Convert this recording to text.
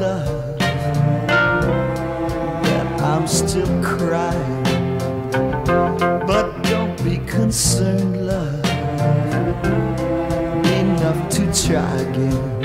love, and I'm still crying. But don't be concerned, love, enough to try again.